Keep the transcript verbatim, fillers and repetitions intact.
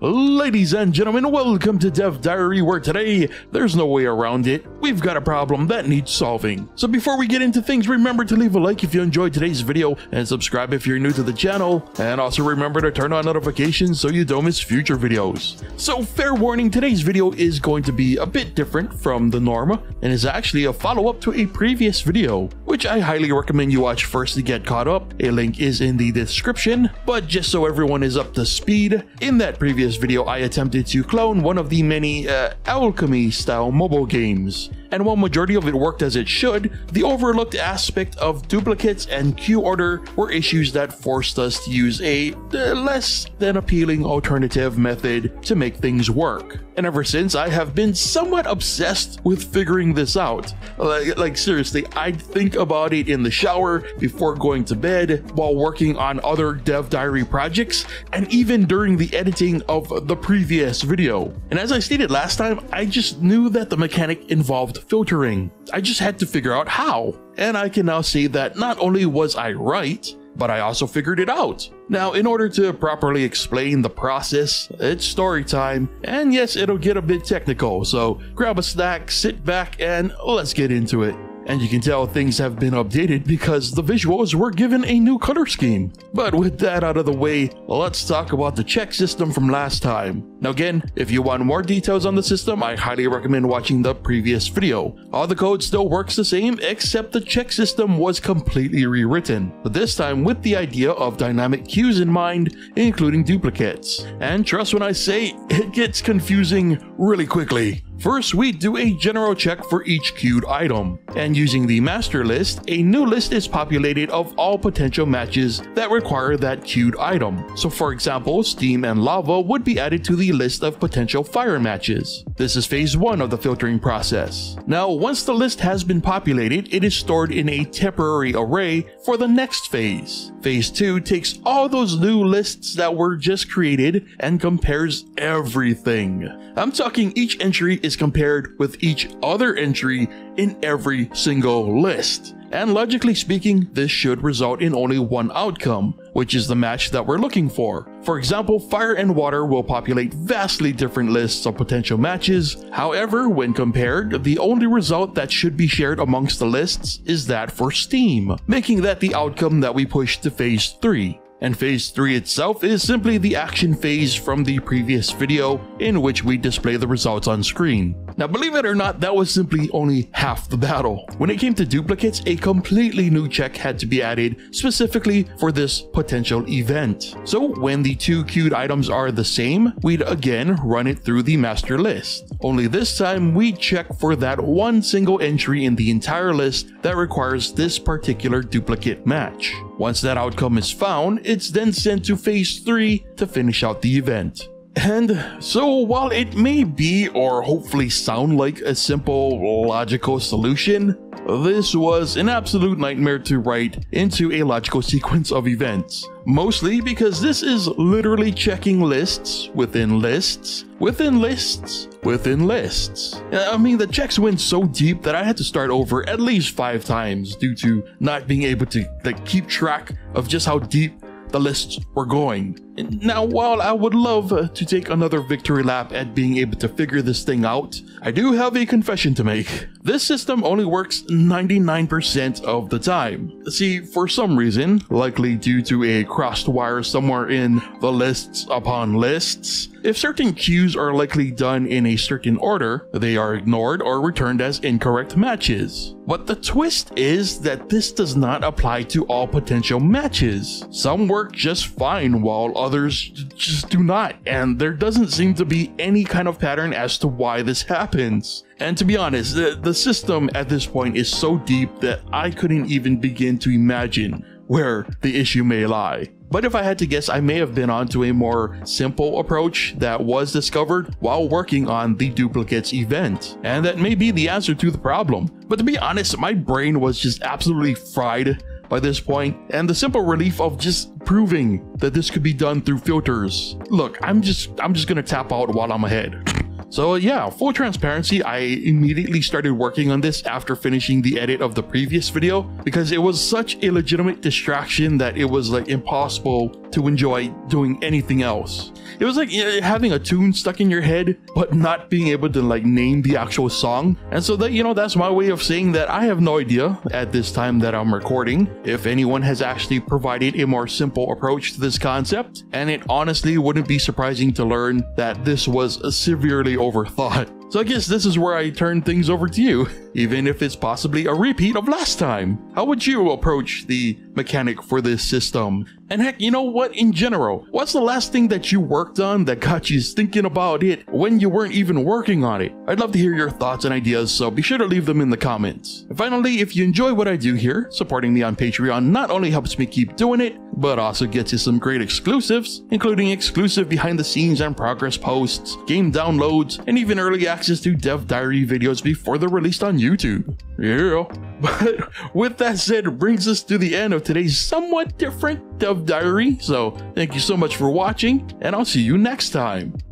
Ladies and gentlemen, welcome to Dev Diary, where today, there's no way around it. We've got a problem that needs solving. So before we get into things, remember to leave a like if you enjoyed today's video, and subscribe if you're new to the channel, and also remember to turn on notifications so you don't miss future videos. So fair warning, today's video is going to be a bit different from the norm, and is actually a follow-up to a previous video, which I highly recommend you watch first to get caught up. A link is in the description, but just so everyone is up to speed, in that previous video I attempted to clone one of the many uh, alchemy style mobile games, and while majority of it worked as it should, the overlooked aspect of duplicates and queue order were issues that forced us to use a uh, less than appealing alternative method to make things work. And ever since, I have been somewhat obsessed with figuring this out. Like, like seriously, I'd think about it in the shower, before going to bed, while working on other Dev Diary projects, and even during the editing of the previous video. And as I stated last time, I just knew that the mechanic involved filtering. I just had to figure out how, and I can now say that not only was I right, but I also figured it out. Now, in order to properly explain the process, it's story time, and yes, it'll get a bit technical, so grab a snack, sit back, and let's get into it. And you can tell things have been updated because the visuals were given a new color scheme. But with that out of the way, let's talk about the check system from last time. Now again, if you want more details on the system, I highly recommend watching the previous video. All the code still works the same, except the check system was completely rewritten, but this time with the idea of dynamic queues in mind, including duplicates. And trust when I say, it gets confusing really quickly. First, we do a general check for each queued item, and using the master list, a new list is populated of all potential matches that require that queued item. So for example, steam and lava would be added to the list of potential fire matches. This is phase one of the filtering process. Now, once the list has been populated, it is stored in a temporary array for the next phase. Phase two takes all those new lists that were just created and compares everything. I'm talking each entry is is compared with each other entry in every single list. And logically speaking, this should result in only one outcome, which is the match that we're looking for. For example, fire and water will populate vastly different lists of potential matches. However, when compared, the only result that should be shared amongst the lists is that for steam, making that the outcome that we push to phase three. And phase three itself is simply the action phase from the previous video, in which we display the results on screen. Now, believe it or not, that was simply only half the battle. When it came to duplicates, a completely new check had to be added specifically for this potential event. So when the two queued items are the same, we'd again run it through the master list. Only this time, we check for that one single entry in the entire list that requires this particular duplicate match. Once that outcome is found, it's then sent to phase three to finish out the event. And so while it may be or hopefully sound like a simple logical solution, this was an absolute nightmare to write into a logical sequence of events. Mostly because this is literally checking lists within lists within lists within lists. I mean, the checks went so deep that I had to start over at least five times due to not being able to like keep track of just how deep the lists were going. Now, while I would love to take another victory lap at being able to figure this thing out, I do have a confession to make. This system only works ninety-nine percent of the time. See, for some reason, likely due to a crossed wire somewhere in the lists upon lists, if certain queues are likely done in a certain order, they are ignored or returned as incorrect matches. But the twist is that this does not apply to all potential matches. Some work just fine while others Others just do not, and there doesn't seem to be any kind of pattern as to why this happens. And to be honest, the, the system at this point is so deep that I couldn't even begin to imagine where the issue may lie. But if I had to guess, I may have been onto a more simple approach that was discovered while working on the duplicates event, and that may be the answer to the problem. But to be honest, my brain was just absolutely fried by this point, and the simple relief of just proving that this could be done through filters. Look, I'm just I'm just gonna tap out while I'm ahead. So yeah, full transparency, I immediately started working on this after finishing the edit of the previous video because it was such a legitimate distraction that it was like impossible to enjoy doing anything else. It was like having a tune stuck in your head, but not being able to like name the actual song. And so that, you know, that's my way of saying that I have no idea at this time that I'm recording if anyone has actually provided a more simple approach to this concept. And it honestly wouldn't be surprising to learn that this was severely overthought. So I guess this is where I turn things over to you, even if it's possibly a repeat of last time. How would you approach the mechanic for this system? And heck, you know what, in general, what's the last thing that you worked on that got you thinking about it when you weren't even working on it? I'd love to hear your thoughts and ideas, so be sure to leave them in the comments. And finally, if you enjoy what I do here, supporting me on Patreon not only helps me keep doing it, but also gets you some great exclusives, including exclusive behind the scenes and progress posts, game downloads, and even early access to Dev Diary videos before they're released on YouTube. Yeah. But with that said, it brings us to the end of today's somewhat different Dev Diary. So thank you so much for watching, and I'll see you next time.